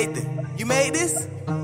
made this. You made this?